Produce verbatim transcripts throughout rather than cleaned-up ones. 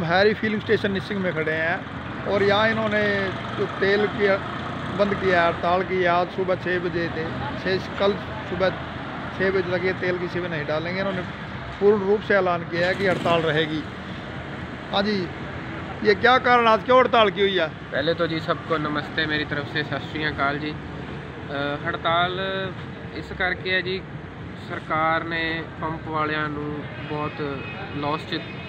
हम Harry filling station Nising में खड़े हैं और यहाँ इन्होंने जो तेल की बंद किया हड़ताल की आज सुबह छः बजे थे छः कल सुबह छः बजे तक ये तेल किसी में नहीं डालेंगे। इन्होंने पूर्ण रूप से ऐलान किया है कि हड़ताल रहेगी। हाँ जी, ये क्या कारण, आज क्यों हड़ताल की हुई है? पहले तो जी सबको नमस्ते मेरी तरफ से, सत श्री अकाल जी। हड़ताल इस करके है जी, सरकार ने पंप वालियां नू बहुत लॉस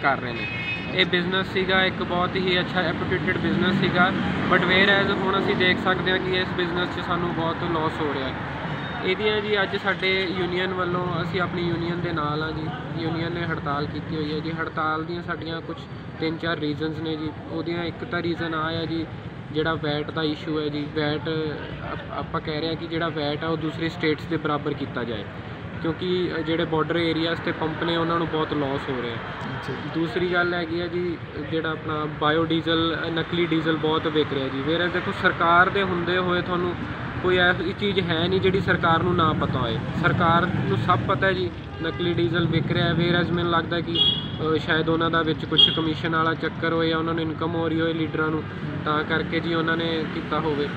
कर रहे हैं। ये बिजनेस सीगा एक बहुत ही अच्छा रेप्यूटेड बिजनेस सीगा, बट वेयर एज हुण असीं देख सकते हैं कि इस बिजनेस च सानू बहुत लॉस हो रहा है। ਇਹਦੀਆਂ जी ਅੱਜ ਸਾਡੇ यूनियन ਵੱਲੋਂ ਅਸੀਂ ਆਪਣੀ यूनियन ਦੇ ਨਾਲ हाँ जी, यूनियन ने हड़ताल ਕੀਤੀ ਹੋਈ ਹੈ जी। हड़ताल ਦੀਆਂ ਸਾਡੀਆਂ ਕੁਝ ਤਿੰਨ ਚਾਰ ਰੀਜ਼ਨਸ ਨੇ ਜੀ। ਉਹਦੀਆਂ ਇੱਕ ਤਾਂ ਰੀਜ਼ਨ ਆ ਹੈ ਜੀ ਜਿਹੜਾ ਵੈਟ ਦਾ ਇਸ਼ੂ ਹੈ जी। ਵੈਟ ਆਪਾਂ ਕਹਿ ਰਹੇ ਕਿ ਜਿਹੜਾ ਵੈਟ ਆ ਉਹ ਦੂਸਰੇ ਸਟੇਟਸ ਦੇ ਬਰਾਬਰ ਕੀਤਾ ਜਾਏ, क्योंकि ਜਿਹੜੇ ਬਾਰਡਰ ਏਰੀਆਸ ਤੇ ਪੰਪ ਨੇ ਉਹਨਾਂ ਨੂੰ बहुत लॉस हो रहा है। दूसरी गल हैगी जी ਜਿਹੜਾ अपना बायोडीजल नकली डीजल बहुत विक रहा जी। वेयर देखो सरकार ਦੇ ਹੁੰਦੇ ਹੋਏ ਤੁਹਾਨੂੰ कोई ऐसी चीज़ है नहीं जिहड़ी सरकार नू ना पता होए। सरकार नू सब पता है जी नकली डीजल विक रहा है। वेयर एज मैनूं लगदा कि शायद उन्होंने दा विच कुछ कमीशन वाला चक्कर होए, उन्होंने इनकम हो रही होए लीडरां नू, तां करके जी उन्होंने कीता होवे।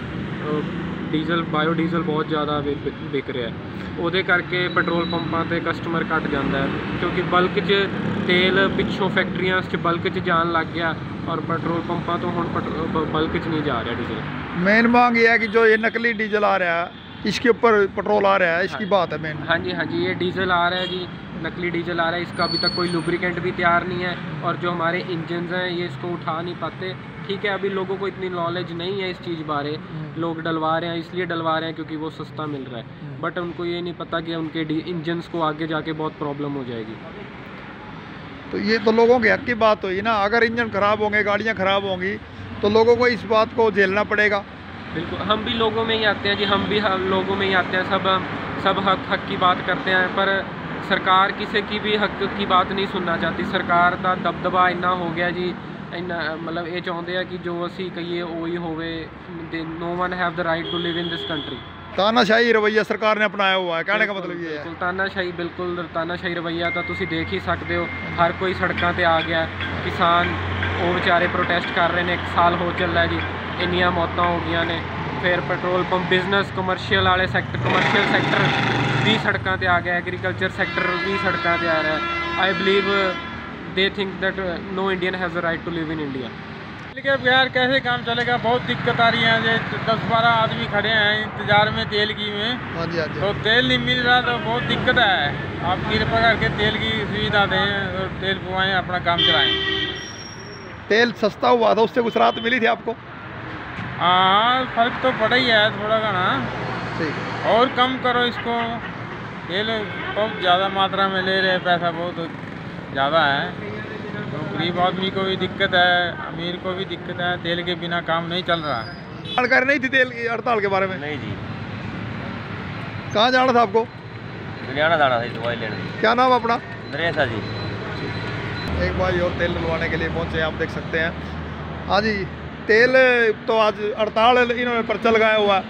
डीजल बायोडीजल बहुत ज़्यादा विक रहा है, वो करके पेट्रोल पंपां ते कस्टमर घट जाता है, क्योंकि बल्क च तेल पिछों फैक्ट्रियां बल्क च जान लग गया और पेट्रोल पंपां तो हुण बल्क च नहीं जा रहा डीजल। मेन मांग ये है कि जो ये नकली डीजल आ रहा है इसके ऊपर पेट्रोल आ रहा है, इसकी बात है मेन। हाँ जी, हाँ जी, ये डीजल आ रहा है जी, नकली डीजल आ रहा है, इसका अभी तक कोई लुब्रिकेंट भी तैयार नहीं है और जो हमारे इंजन हैं ये इसको उठा नहीं पाते। ठीक है, अभी लोगों को इतनी नॉलेज नहीं है इस चीज़ बारे, लोग डलवा रहे हैं इसलिए डलवा रहे हैं क्योंकि वो सस्ता मिल रहा है, बट उनको ये नहीं पता कि उनके इंजन्स को आगे जाके बहुत प्रॉब्लम हो जाएगी। तो ये तो लोगों के हक की बात हुई ना, अगर इंजन ख़राब होंगे, गाड़ियाँ ख़राब होंगी तो लोगों को इस बात को झेलना पड़ेगा। बिल्कुल, हम भी लोगों में ही आते हैं जी, हम भी लोगों में ही आते हैं, सब सब हक हक की बात करते हैं, पर सरकार किसी की भी हक की बात नहीं सुनना चाहती। सरकार का दबदबा इन्ना हो गया जी, इन्ना मतलब ये चाहते हैं कि जो असी कही वो ही होवे, no one have the right to live in this country. तानाशाही रवैया सरकार ने अपनाया हुआ है, कहने का मतलब ये है तानाशाही। बिल्कुल तानाशाही रवैया तो तुसी देख ही सकते हो, हर कोई सड़कों पर आ गया। किसान वो बेचारे प्रोटेस्ट कर रहे हैं, एक साल हो चल रहा है जी, इनिया मौत हो गई ने। फिर पेट्रोल पंप बिजनेस कमर्शियल वाले सैक्टर, कमर्शियल सैक्टर भी सड़कों पर आ गया, एग्रीकल्चर सैक्टर भी सड़कों पर आ रहा है। I believe they think that no Indian has the right to live in India. के बगैर कैसे काम चलेगा, बहुत दिक्कत आ रही है। ये दस बारह आदमी खड़े हैं इंतजार में तेल की में, तो तेल नहीं मिल रहा तो बहुत दिक्कत है। आप कृपा करके तेल की सुविधा दें और तेल पुआएँ, अपना काम चलाएं। तेल सस्ता हुआ था, उससे कुछ राहत मिली थी आपको? हाँ, फर्क तो पड़ा ही है थोड़ा घना। और कम करो इसको, तेल बहुत ज़्यादा मात्रा में ले रहे, पैसा बहुत ज़्यादा है। गरीब आदमी को भी दिक्कत है, अमीर को भी दिक्कत है, तेल के बिना काम नहीं चल रहा है। जानकारी नहीं थी तेल की हड़ताल के बारे में? नहीं जी। कहाँ जाना था आपको? हरियाणा जाना था, दवाई लेने। क्या नाम अपना? नरेश जी। एक भाई और तेल डलवाने के लिए पहुँचे, आप देख सकते हैं। हाँ जी, तेल तो आज हड़ताल इन्होंने पर्चा लगाया हुआ है,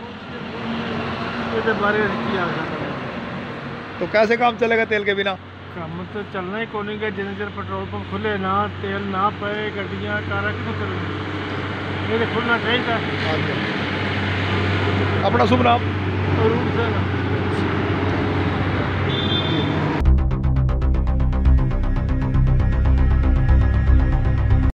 तो कैसे काम चलेगा तेल के बिना? ਕੰਮ तो चलना ही कोई नहीं गया, जिन्हें चर पेट्रोल पंप खुले ना, तेल ना पाए, गड्डियाँ कारा क्यों चलेंगी? ये तो खुलना चाहिए था। अपना शुभ नाम?